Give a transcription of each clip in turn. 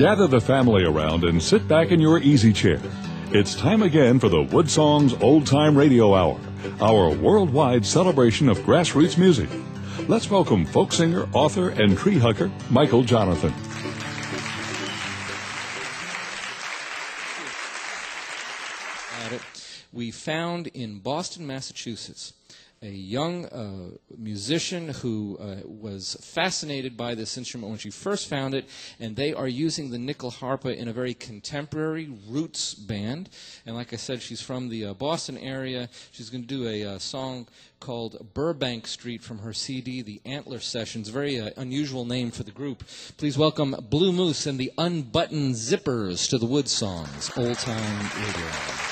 Gather the family around and sit back in your easy chair. It's time again for the WoodSongs Old Time Radio Hour, our worldwide celebration of grassroots music. Let's welcome folk singer, author, and tree hugger, Michael Jonathan. We found in Boston, Massachusetts, a young musician who was fascinated by this instrument when she first found it, and they are using the nyckelharpa in a very contemporary roots band. And like I said, she's from the Boston area. She's going to do a song called Burbank Street from her CD, The Antler Sessions. Very unusual name for the group. Please welcome Blue Moose and the Unbuttoned Zippers to the WoodSongs Old Time Radio Hour.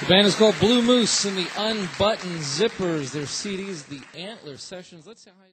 The band is called Blue Moose and the Unbuttoned Zippers. Their CD's The Antler Sessions. Let's say hi.